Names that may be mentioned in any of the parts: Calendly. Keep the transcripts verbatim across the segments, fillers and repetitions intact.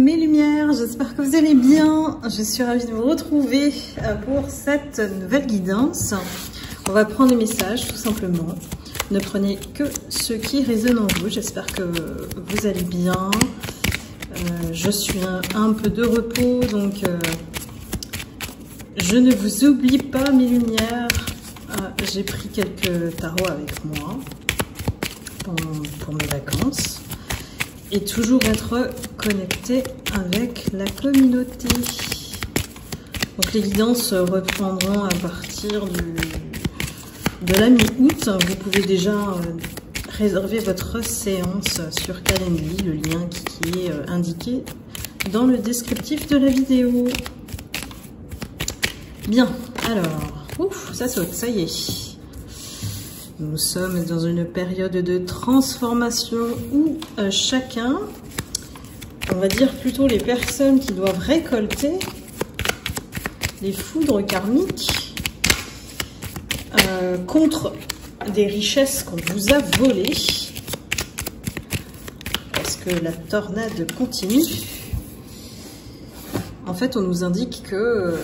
mes lumières, j'espère que vous allez bien. Je suis ravie de vous retrouver pour cette nouvelle guidance. On va prendre les messages tout simplement. Ne prenez que ce qui résonne en vous. J'espère que vous allez bien. Je suis un peu de repos, donc je ne vous oublie pas mes lumières. J'ai pris quelques tarots avec moi pour mes vacances. Et toujours être connecté avec la communauté. Donc les guidances reprendront à partir du, de la mi-août. Vous pouvez déjà réserver votre séance sur Calendly, le lien qui est indiqué dans le descriptif de la vidéo. Bien, alors, ouf, ça saute, ça y est. Nous sommes dans une période de transformation où euh, chacun, on va dire plutôt les personnes qui doivent récolter les foudres karmiques euh, contre des richesses qu'on vous a volées, parce que la tornade continue. En fait, on nous indique que euh,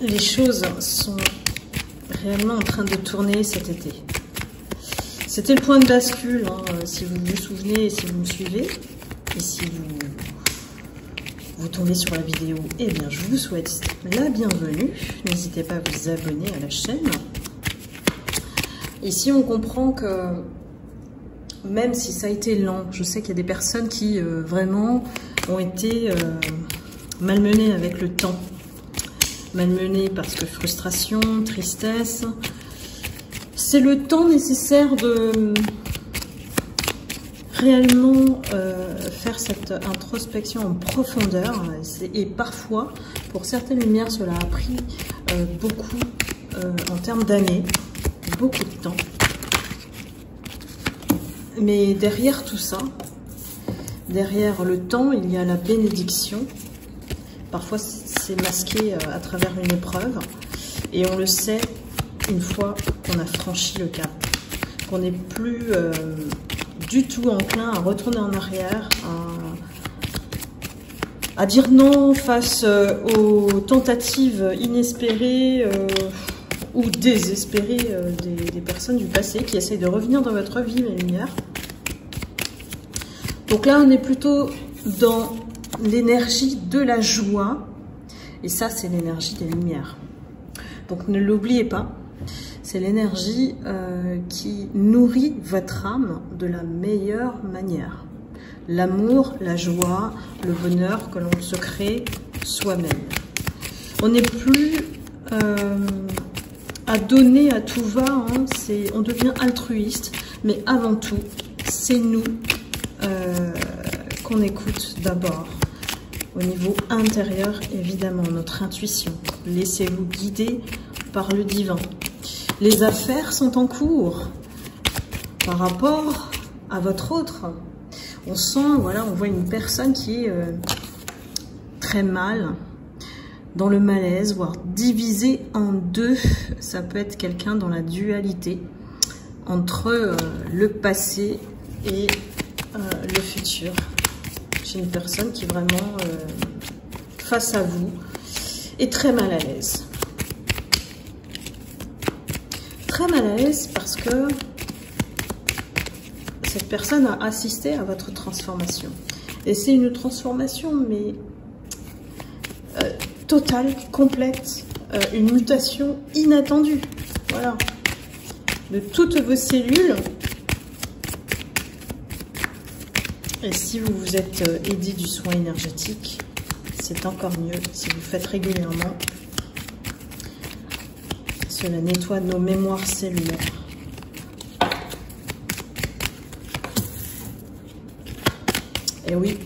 les choses sont réellement en train de tourner cet été. C'était le point de bascule, hein, si vous vous souvenez et si vous me suivez. Et si vous, vous tombez sur la vidéo, eh bien, je vous souhaite la bienvenue. N'hésitez pas à vous abonner à la chaîne. Ici, on comprend que même si ça a été lent, je sais qu'il y a des personnes qui euh, vraiment ont été euh, malmenées avec le temps. Malmené parce que frustration, tristesse, c'est le temps nécessaire de réellement euh, faire cette introspection en profondeur. Et parfois, pour certaines lumières, cela a pris euh, beaucoup euh, en termes d'années, beaucoup de temps. Mais derrière tout ça, derrière le temps, il y a la bénédiction. Parfois, c'est masqué à travers une épreuve. Et on le sait une fois qu'on a franchi le cap, qu'on n'est plus euh, du tout enclin à retourner en arrière, à, à dire non face aux tentatives inespérées euh, ou désespérées euh, des, des personnes du passé qui essayent de revenir dans votre vie, mes lumières. Donc là, on est plutôt dans l'énergie de la joie, et ça c'est l'énergie des lumières, donc ne l'oubliez pas, c'est l'énergie euh, qui nourrit votre âme de la meilleure manière, l'amour, la joie, le bonheur que l'on se crée soi-même. On n'est plus euh, à donner à tout va, hein. C'est, on devient altruiste, mais avant tout c'est nous euh, qu'on écoute d'abord. Au niveau intérieur, évidemment, notre intuition. Laissez-vous guider par le divin. Les affaires sont en cours par rapport à votre autre. On sent, voilà, on voit une personne qui est euh, très mal, dans le malaise, voire divisée en deux. Ça peut être quelqu'un dans la dualité entre euh, le passé et euh, le futur. Une personne qui vraiment euh, face à vous est très mal à l'aise, très mal à l'aise parce que cette personne a assisté à votre transformation, et c'est une transformation mais euh, totale, complète, euh, une mutation inattendue, voilà, de toutes vos cellules. Et si vous vous êtes aidé du soin énergétique, c'est encore mieux si vous faites régulièrement. Cela nettoie nos mémoires cellulaires. Et oui,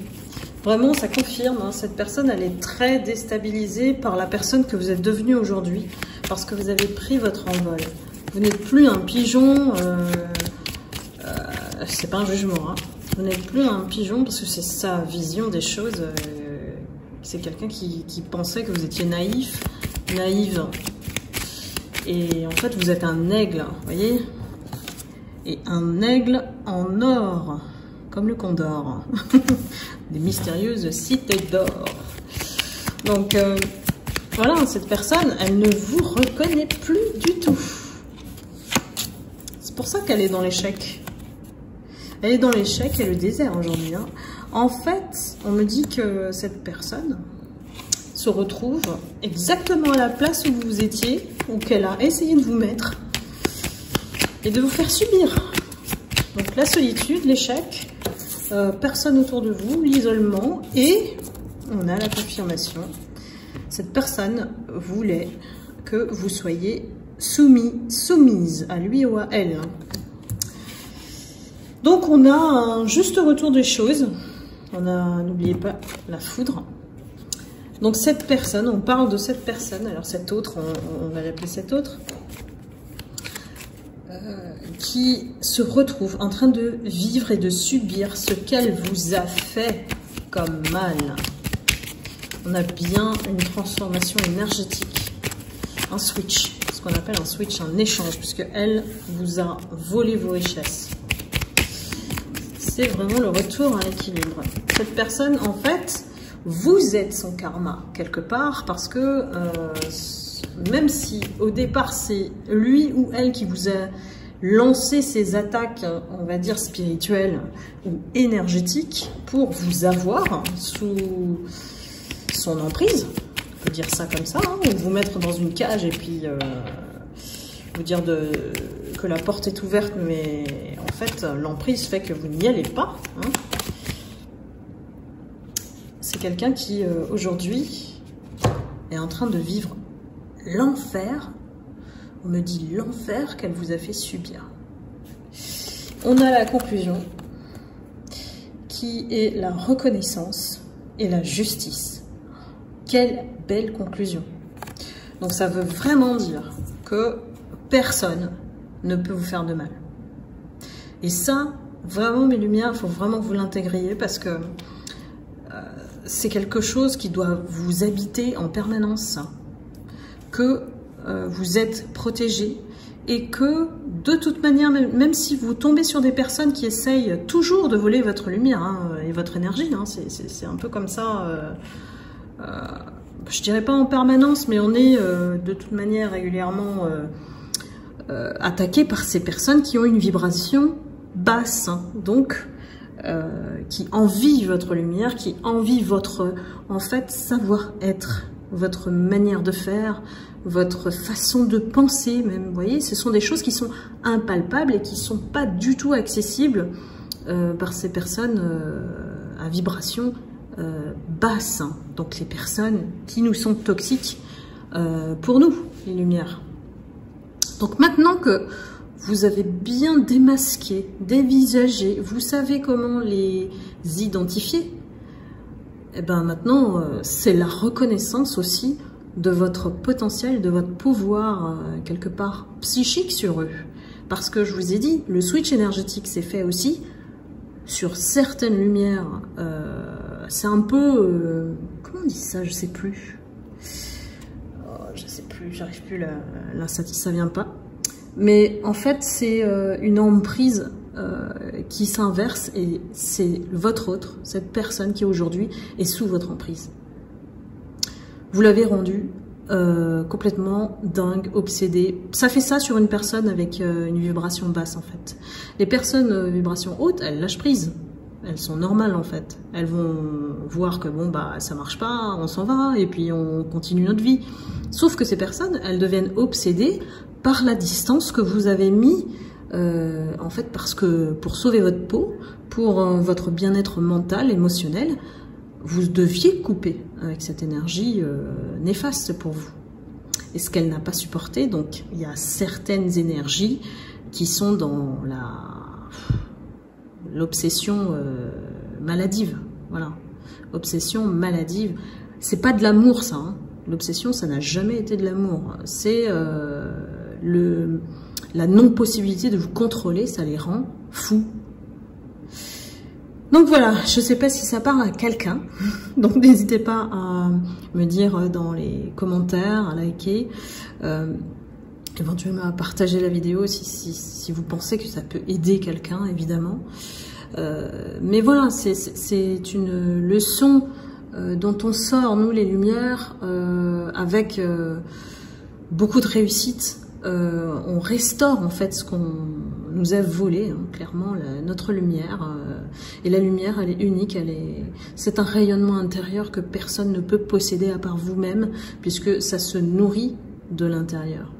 vraiment, ça confirme, hein, cette personne, elle est très déstabilisée par la personne que vous êtes devenue aujourd'hui, parce que vous avez pris votre envol. Vous n'êtes plus un pigeon, euh, euh, c'est pas un jugement, hein. Vous n'êtes plus un pigeon, parce que c'est sa vision des choses. Euh, c'est quelqu'un qui, qui pensait que vous étiez naïf, naïve. Et en fait, vous êtes un aigle, vous voyez. Et un aigle en or, comme le condor. des mystérieuses cités d'or. Donc euh, voilà, cette personne, elle ne vous reconnaît plus du tout. C'est pour ça qu'elle est dans l'échec. Elle est dans l'échec et le désert aujourd'hui. Hein. En fait, on me dit que cette personne se retrouve exactement à la place où vous étiez, ou qu'elle a essayé de vous mettre et de vous faire subir. Donc la solitude, l'échec, euh, personne autour de vous, l'isolement, et on a la confirmation. Cette personne voulait que vous soyez soumis, soumise à lui ou à elle. Donc on a un juste retour des choses. On a, n'oubliez pas, la foudre. Donc cette personne, on parle de cette personne, alors cette autre, on, on va l'appeler cette autre, euh, qui se retrouve en train de vivre et de subir ce qu'elle vous a fait comme mal. On a bien une transformation énergétique, un switch, ce qu'on appelle un switch, un échange, puisque elle vous a volé vos richesses. C'est vraiment le retour à l'équilibre. Cette personne, en fait, vous êtes son karma, quelque part, parce que euh, même si au départ, c'est lui ou elle qui vous a lancé ces attaques, on va dire, spirituelles ou énergétiques, pour vous avoir sous son emprise, on peut dire ça comme ça, hein, ou vous mettre dans une cage et puis euh, vous dire de, que la porte est ouverte, mais en fait, l'emprise fait que vous n'y allez pas, hein. C'est quelqu'un qui, euh, aujourd'hui, est en train de vivre l'enfer. On me dit l'enfer qu'elle vous a fait subir. On a la conclusion qui est la reconnaissance et la justice. Quelle belle conclusion. Donc ça veut vraiment dire que personne ne peut vous faire de mal. Et ça, vraiment mes lumières, il faut vraiment que vous l'intégriez parce que c'est quelque chose qui doit vous habiter en permanence, que euh, vous êtes protégé et que de toute manière, même, même si vous tombez sur des personnes qui essayent toujours de voler votre lumière hein, et votre énergie, hein, c'est un peu comme ça, euh, euh, je dirais pas en permanence, mais on est euh, de toute manière régulièrement euh, euh, attaqué par ces personnes qui ont une vibration basse, hein, donc Euh, qui envie votre lumière, qui envie votre, en fait, savoir-être, votre manière de faire, votre façon de penser même, vous voyez, ce sont des choses qui sont impalpables et qui ne sont pas du tout accessibles euh, par ces personnes euh, à vibration euh, basse, donc les personnes qui nous sont toxiques euh, pour nous, les lumières. Donc maintenant que vous avez bien démasqué, dévisagé, vous savez comment les identifier. Et bien maintenant, c'est la reconnaissance aussi de votre potentiel, de votre pouvoir, quelque part, psychique sur eux. Parce que je vous ai dit, le switch énergétique s'est fait aussi sur certaines lumières. Euh, c'est un peu... Euh, comment on dit ça? Je sais plus. Oh, je sais plus, j'arrive plus, là, là ça, ça vient pas. Mais en fait, c'est euh, une emprise euh, qui s'inverse et c'est votre autre, cette personne qui aujourd'hui est sous votre emprise. Vous l'avez rendue euh, complètement dingue, obsédée. Ça fait ça sur une personne avec euh, une vibration basse en fait. Les personnes euh, vibration haute, elles lâchent prise. Elles sont normales en fait. Elles vont voir que bon bah ça marche pas, on s'en va et puis on continue notre vie. Sauf que ces personnes, elles deviennent obsédées par la distance que vous avez mis, euh, en fait, parce que pour sauver votre peau, pour euh, votre bien-être mental, émotionnel, vous deviez couper avec cette énergie euh, néfaste pour vous. Et ce qu'elle n'a pas supporté, donc il y a certaines énergies qui sont dans la l'obsession euh, maladive. Voilà, obsession maladive. C'est pas de l'amour, ça. Hein. L'obsession, ça n'a jamais été de l'amour. C'est euh, Le, la non-possibilité de vous contrôler, ça les rend fous. Donc voilà, je ne sais pas si ça parle à quelqu'un. Donc n'hésitez pas à me dire dans les commentaires, à liker, euh, éventuellement à partager la vidéo si, si, si vous pensez que ça peut aider quelqu'un, évidemment. Euh, mais voilà, c'est une leçon euh, dont on sort, nous, les Lumières, euh, avec euh, beaucoup de réussite. Euh, on restaure, en fait, ce qu'on nous a volé, hein, clairement, la, notre lumière. Euh, et la lumière, elle est unique, elle est... c'est un rayonnement intérieur que personne ne peut posséder à part vous-même, puisque ça se nourrit de l'intérieur.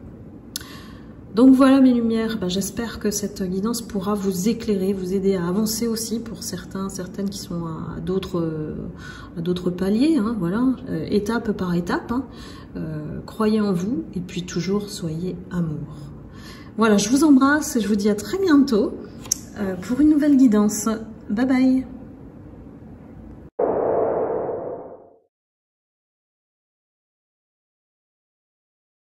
Donc voilà mes lumières, ben, j'espère que cette guidance pourra vous éclairer, vous aider à avancer aussi pour certains, certaines qui sont à, à d'autres paliers, hein, voilà, euh, étape par étape, hein. euh, croyez en vous et puis toujours soyez amour. Voilà, je vous embrasse et je vous dis à très bientôt euh, pour une nouvelle guidance. Bye bye.